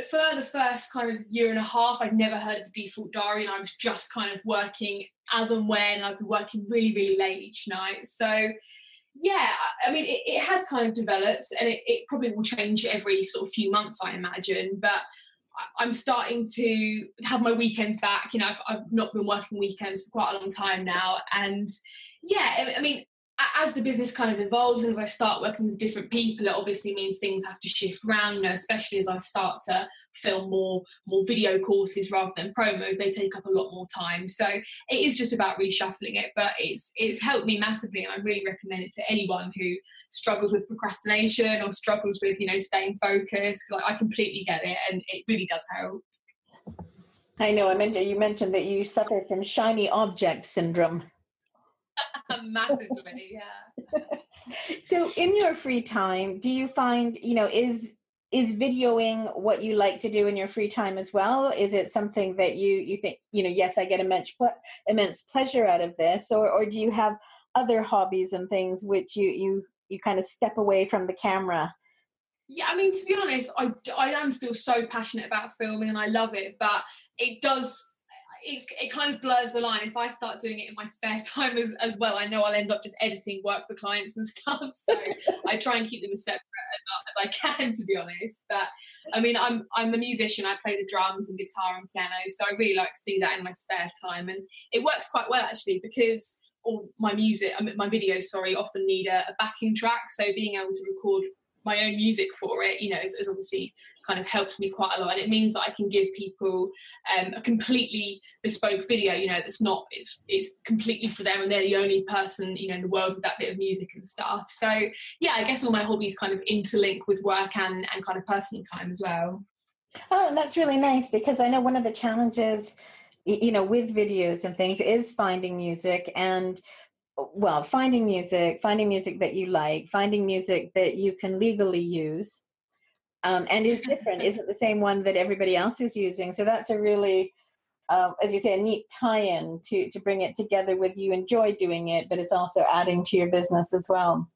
For the first kind of year and a half, I'd never heard of a default diary, and I was just kind of working as and when. I'd be working really, really late each night. So, yeah, I mean, it has kind of developed, and it probably will change every sort of few months, I imagine. But I'm starting to have my weekends back. You know, I've not been working weekends for quite a long time now. And, yeah, I mean, as the business kind of evolves, as I start working with different people, it obviously means things have to shift around, especially as I start to film more video courses rather than promos. They take up a lot more time. So it is just about reshuffling it, but it's helped me massively, and I really recommend it to anyone who struggles with procrastination or struggles with, you know, staying focused, because I completely get it, and it really does help. I know, you mentioned that you suffer from shiny object syndrome. Massively, yeah. So in your free time, do you find, you know, is videoing what you like to do in your free time as well? Is it something that you think, you know, yes, I get immense pleasure out of this, or do you have other hobbies and things which you kind of step away from the camera? Yeah, I mean, to be honest, I am still so passionate about filming, and I love it, but it does... It kind of blurs the line. If I start doing it in my spare time as well, I know I'll end up just editing work for clients and stuff. So I try and keep them as separate as I can, to be honest. But I mean, I'm a musician. I play the drums and guitar and piano. So I really like to do that in my spare time. And it works quite well, actually, because all my videos, often need a backing track. So being able to record my own music for it, you know, has obviously kind of helped me quite a lot, and it means that I can give people a completely bespoke video, you know, that's not it's completely for them, and they're the only person, you know, in the world with that bit of music and stuff. So yeah, I guess all my hobbies kind of interlink with work and kind of personal time as well. Oh, and that's really nice, because I know one of the challenges, you know, with videos and things is finding music that you like, finding music that you can legally use, and is different, isn't the same one that everybody else is using. So that's a really, as you say, a neat tie-in to bring it together with you enjoy doing it, but it's also adding to your business as well.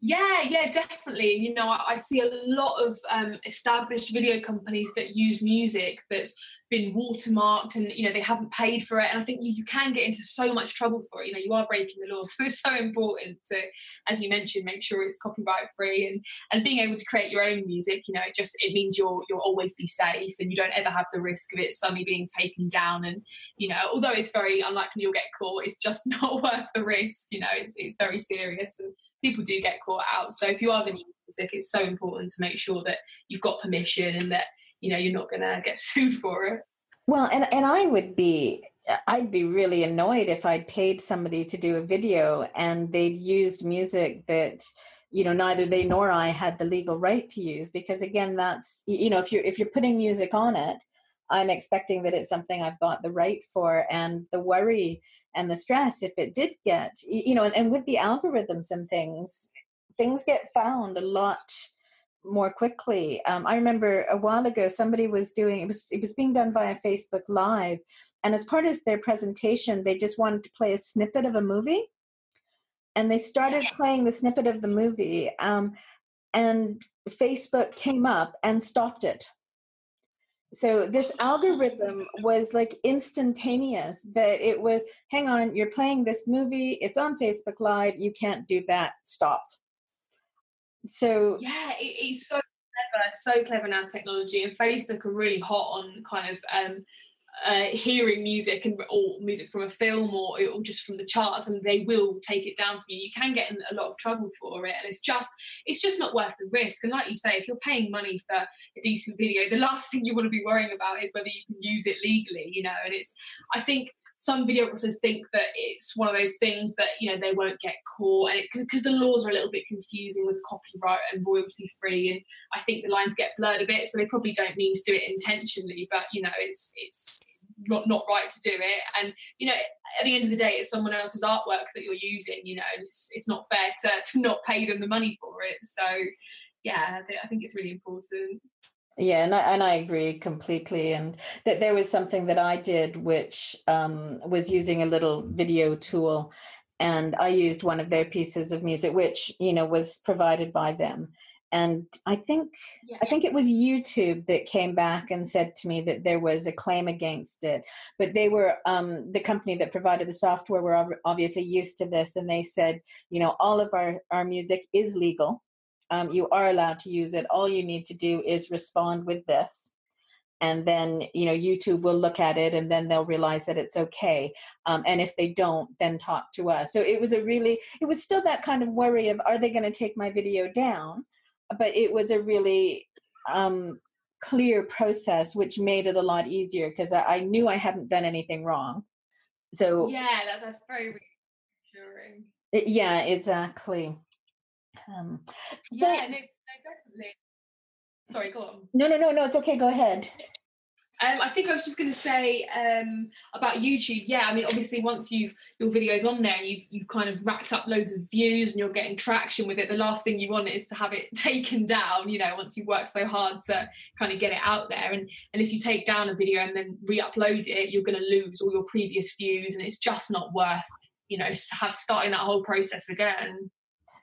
Yeah, definitely. You know, I see a lot of established video companies that use music that's been watermarked, and, you know, they haven't paid for it. And I think you can get into so much trouble for it. You know, you are breaking the law. So it's so important to, as you mentioned, make sure it's copyright free, and being able to create your own music, you know, it means you'll always be safe, and you don't ever have the risk of it suddenly being taken down. And, you know, although it's very unlikely you'll get caught, it's just not worth the risk. You know, it's very serious, and people do get caught out. So if you are going to use music, it's so important to make sure that you've got permission and that, you know, you're not going to get sued for it. Well, and I'd be really annoyed if I'd paid somebody to do a video and they'd used music that, you know, neither they nor I had the legal right to use, because again, that's, you know, if you're putting music on it, I'm expecting that it's something I've got the right for, and the worry and the stress if it did get, you know, and with the algorithms and things get found a lot more quickly. I remember a while ago, somebody was doing, it was being done via Facebook Live. And as part of their presentation, they just wanted to play a snippet of a movie. And they started playing the snippet of the movie. And Facebook came up and stopped it. So this algorithm was like instantaneous, that it was, hang on, you're playing this movie, it's on Facebook Live, you can't do that, stopped. So yeah, it's so clever. It's so clever now, technology, and Facebook are really hot on kind of hearing music or music from a film or just from the charts, and they will take it down for you. You can get in a lot of trouble for it, and it's just not worth the risk. And like you say, if you're paying money for a decent video, the last thing you want to be worrying about is whether you can use it legally, you know. And I think some videographers think that it's one of those things that, you know, they won't get caught, and because the laws are a little bit confusing with copyright and royalty free, and I think the lines get blurred a bit, so they probably don't mean to do it intentionally, but, you know, it's not right to do it. And, you know, at the end of the day, it's someone else's artwork that you're using, you know, and it's not fair to not pay them the money for it. So yeah, I think it's really important. Yeah, and I agree completely. And there was something that I did, which was using a little video tool, and I used one of their pieces of music, which, you know, was provided by them. And I think it was YouTube that came back and said to me that there was a claim against it. But they were, the company that provided the software were obviously used to this. And they said, you know, all of our music is legal. You are allowed to use it. All you need to do is respond with this. And then, you know, YouTube will look at it and then they'll realize that it's okay. And if they don't, then talk to us. So it was it was still that kind of worry of, are they going to take my video down? But it was a really clear process, which made it a lot easier because I knew I hadn't done anything wrong. So yeah, that's very reassuring. Yeah, exactly. No, definitely. Sorry, go on. No, it's okay. Go ahead. I think I was just going to say about YouTube. Yeah, I mean, obviously, once your video's on there, and you've kind of racked up loads of views, and you're getting traction with it. The last thing you want is to have it taken down. You know, once you work so hard to kind of get it out there, and if you take down a video and then re-upload it, you're going to lose all your previous views, and it's just not worth, you know, starting that whole process again.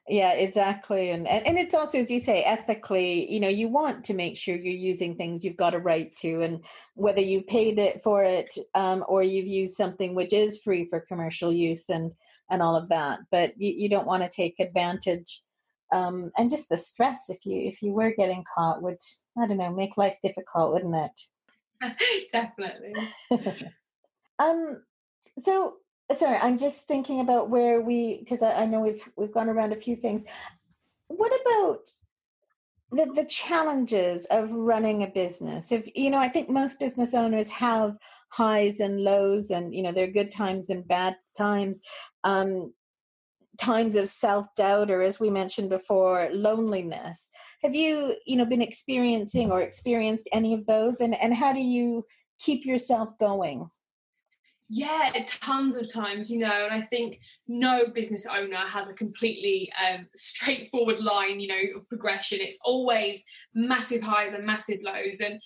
Yeah, exactly. And it's also, as you say, ethically, you know, you want to make sure you're using things you've got a right to, and whether you paid it for it or you've used something which is free for commercial use and all of that. But you don't want to take advantage. And just the stress if you were getting caught would, I don't know, make life difficult, wouldn't it? Definitely. So sorry, I'm just thinking about where because I know we've gone around a few things. What about the challenges of running a business? If, you know, I think most business owners have highs and lows, and, you know, there are good times and bad times, times of self-doubt, or, as we mentioned before, loneliness. Have you been experiencing or experienced any of those? And how do you keep yourself going? Yeah, tons of times, you know, and I think no business owner has a completely straightforward line, you know, of progression. It's always massive highs and massive lows. And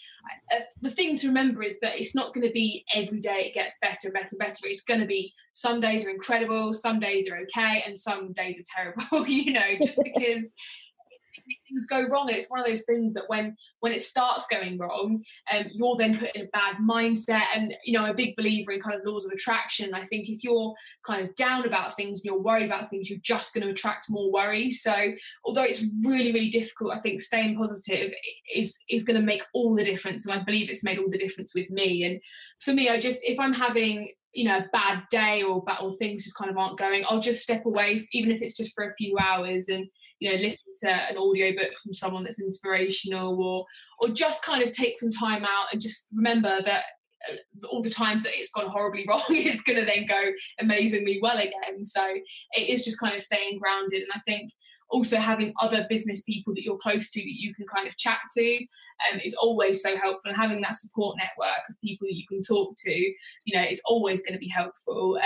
the thing to remember is that it's not going to be every day it gets better and better and better. It's going to be some days are incredible, some days are okay, and some days are terrible, you know, just because things go wrong. And it's one of those things that when it starts going wrong, you're then put in a bad mindset. And, you know, I'm a big believer in kind of laws of attraction. I think if you're kind of down about things and you're worried about things, you're just going to attract more worry. So although it's really, really difficult, I think staying positive is going to make all the difference. And I believe it's made all the difference with me. And for me, I just, if I'm having, you know, a bad day or things just kind of aren't going, I'll just step away, even if it's just for a few hours, and, you know, listen to an audiobook from someone that's inspirational, or just kind of take some time out and just remember that all the times that it's gone horribly wrong, it's going to then go amazingly well again. So it is just kind of staying grounded. And I think also having other business people that you're close to that you can kind of chat to is always so helpful. And having that support network of people that you can talk to, you know, is always going to be helpful.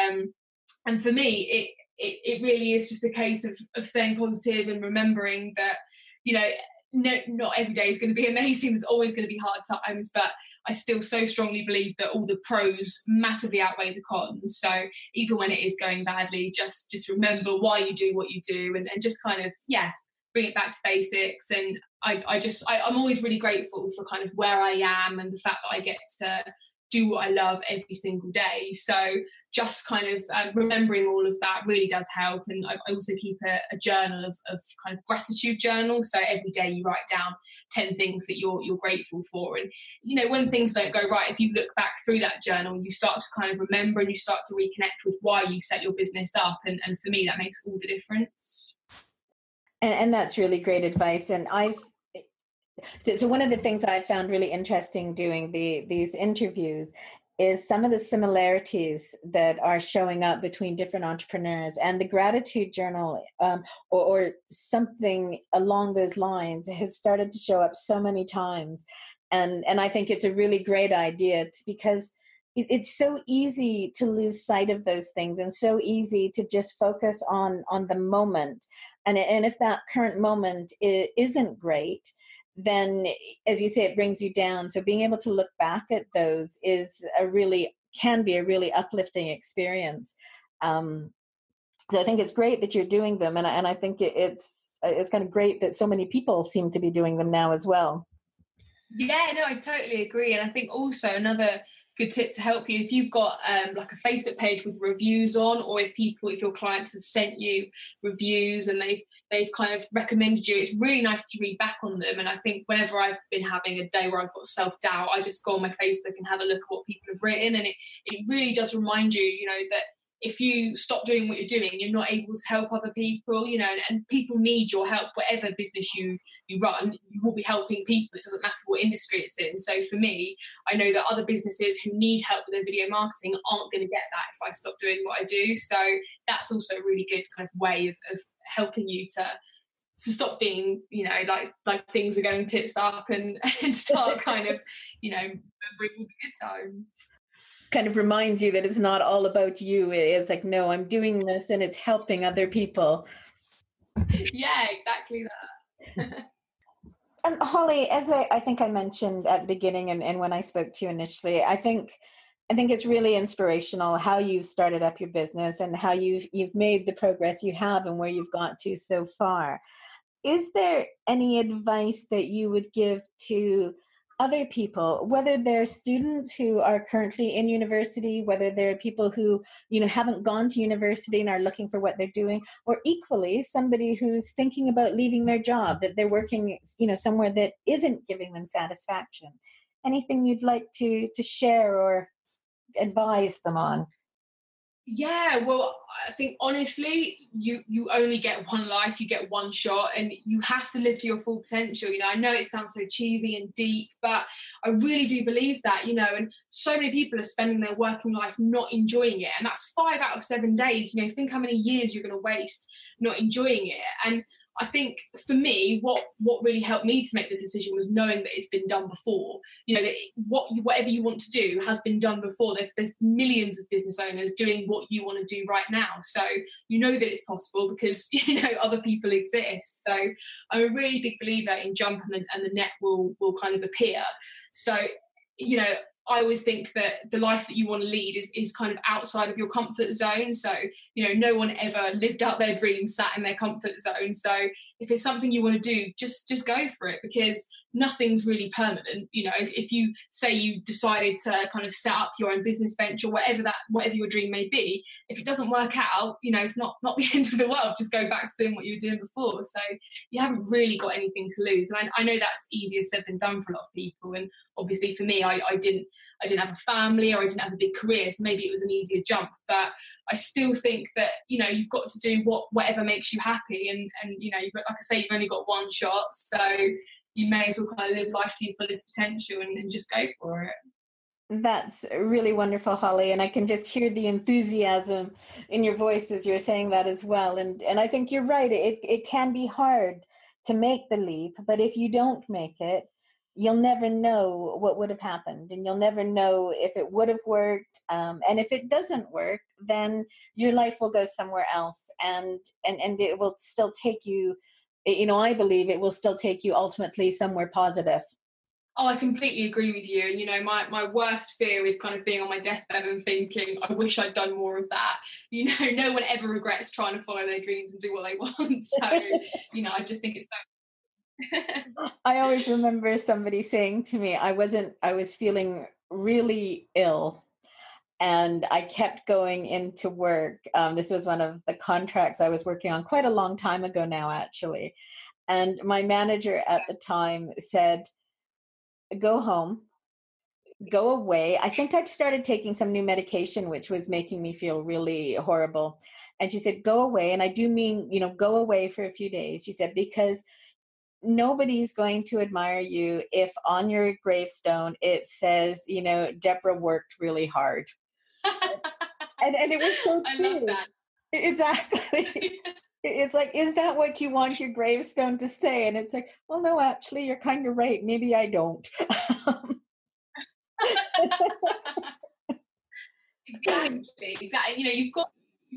And for me, it really is just a case of staying positive and remembering that, you know, not every day is going to be amazing. There's always going to be hard times, but I still so strongly believe that all the pros massively outweigh the cons. So even when it is going badly, just remember why you do what you do, and just kind of, yeah, bring it back to basics. And I'm always really grateful for kind of where I am and the fact that I get to do what I love every single day. So just kind of remembering all of that really does help. And I also keep a journal of kind of gratitude journal. So every day you write down 10 things that you're grateful for. And, you know, when things don't go right, if you look back through that journal, you start to kind of remember and you start to reconnect with why you set your business up. And for me, that makes all the difference. And that's really great advice. And So one of the things I found really interesting doing these interviews is some of the similarities that are showing up between different entrepreneurs, and the gratitude journal or something along those lines has started to show up so many times. And I think it's a really great idea because it's so easy to lose sight of those things, and so easy to just focus on the moment. And if that current moment isn't great, then, as you say, it brings you down. So being able to look back at those is can be a really uplifting experience. So I think it's great that you're doing them, and I think it's kind of great that so many people seem to be doing them now as well. Yeah, no, I totally agree. And I think also another good tip to help you, if you've got like a Facebook page with reviews on, or if your clients have sent you reviews and they've kind of recommended you, it's really nice to read back on them. And I think whenever I've been having a day where I've got self-doubt, I just go on my Facebook and have a look at what people have written, and it really does remind you, you know, that if you stop doing what you're doing, you're not able to help other people, you know, and people need your help. Whatever business you run, you will be helping people. It doesn't matter what industry it's in. So for me, I know that other businesses who need help with their video marketing aren't going to get that if I stop doing what I do. So that's also a really good kind of way of helping you to stop being, you know, like things are going tits up and start kind of, you know, with the good times. Kind of reminds you that it's not all about you. It's like, no, I'm doing this and it's helping other people. Yeah, exactly that. And Holly, as I think I mentioned at the beginning and when I spoke to you initially, I think it's really inspirational how you've started up your business and how you've made the progress you have and where you've got to so far. Is there any advice that you would give to other people, whether they're students who are currently in university, whether they're people who, you know, haven't gone to university and are looking for what they're doing, or equally somebody who's thinking about leaving their job, that they're working, you know, somewhere that isn't giving them satisfaction? Anything you'd like to share or advise them on? Yeah, well, I think honestly, you only get one life, you get one shot, and you have to live to your full potential. You know, I know it sounds so cheesy and deep, but I really do believe that, you know, and so many people are spending their working life not enjoying it. And that's 5 out of 7 days, you know, think how many years you're going to waste not enjoying it. And I think for me, what really helped me to make the decision was knowing that it's been done before. You know, that whatever you want to do has been done before. There's millions of business owners doing what you want to do right now. So you know that it's possible because, you know, other people exist. So I'm a really big believer in jump and the net will kind of appear. So, you know, I always think that the life that you want to lead is kind of outside of your comfort zone. So, you know, no one ever lived out their dreams sat in their comfort zone. So if it's something you want to do, just go for it, because nothing's really permanent. You know, if you say you decided to kind of set up your own business venture, whatever your dream may be, if it doesn't work out, you know, it's not the end of the world. Just go back to doing what you were doing before. So you haven't really got anything to lose. And I know that's easier said than done for a lot of people. And obviously for me, I didn't have a family, or I didn't have a big career, so maybe it was an easier jump. But I still think that, you know, you've got to do whatever makes you happy, and you know, you've got, like I say, you've only got one shot, so you may as well kind of live life to your fullest potential and just go for it. That's really wonderful, Holly, and I can just hear the enthusiasm in your voice as you're saying that as well. And I think you're right. It can be hard to make the leap, but if you don't make it, you'll never know what would have happened, and you'll never know if it would have worked. And if it doesn't work, then your life will go somewhere else, and it will still take you, you know, I believe it will still take you ultimately somewhere positive. Oh, I completely agree with you. And, you know, my worst fear is kind of being on my deathbed and thinking, I wish I'd done more of that. You know, no one ever regrets trying to follow their dreams and do what they want. So, you know, I just think it's that. I always remember somebody saying to me, I was feeling really ill, and I kept going into work. This was one of the contracts I was working on quite a long time ago now, actually. And my manager at the time said, go home, go away. I think I'd started taking some new medication, which was making me feel really horrible. And she said, go away. And I do mean, you know, go away for a few days. She said, because nobody's going to admire you if on your gravestone it says, you know, Deborah worked really hard. and it was so true. I love that. Exactly. It's like, is that what you want your gravestone to say? And it's like, well, no, actually, you're kind of right. Maybe I don't. Exactly. You know, you've got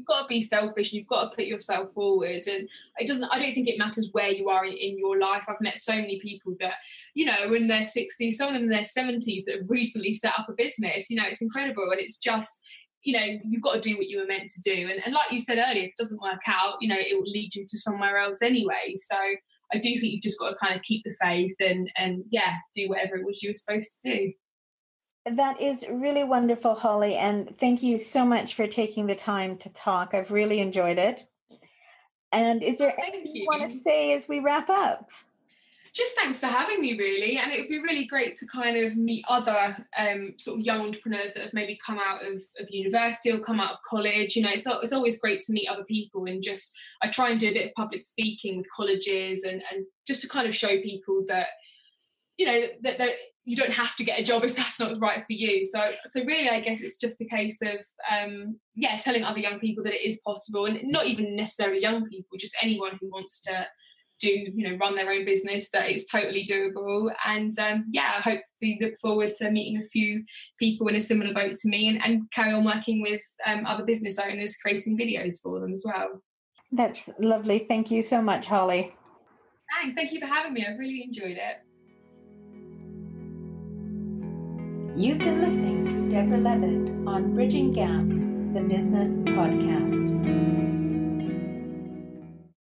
you've got to be selfish and you've got to put yourself forward. And it doesn't, I don't think it matters where you are in your life. I've met so many people that, you know, in their 60s, some of them in their 70s that have recently set up a business. You know, it's incredible. And it's just, you know, you've got to do what you were meant to do. And like you said earlier, if it doesn't work out, you know, it will lead you to somewhere else anyway. So I do think you've just got to kind of keep the faith and yeah, do whatever it was you were supposed to do. That is really wonderful, Holly, and thank you so much for taking the time to talk. I've really enjoyed it. And is there anything you want to say as we wrap up? Just thanks for having me, really. And it would be really great to kind of meet other sort of young entrepreneurs that have maybe come out of university or come out of college. You know, it's always great to meet other people, and just I try and do a bit of public speaking with colleges and just to kind of show people that, you know, that they're, you don't have to get a job if that's not right for you. So really, I guess it's just a case of, yeah, telling other young people that it is possible, and not even necessarily young people, just anyone who wants to do, you know, run their own business, that it's totally doable. And yeah, I hope we look forward to meeting a few people in a similar boat to me, and carry on working with other business owners, creating videos for them as well. That's lovely. Thank you so much, Holly. Thank you for having me. I really enjoyed it. You've been listening to Deborah Levitt on Bridging Gaps, the Business Podcast.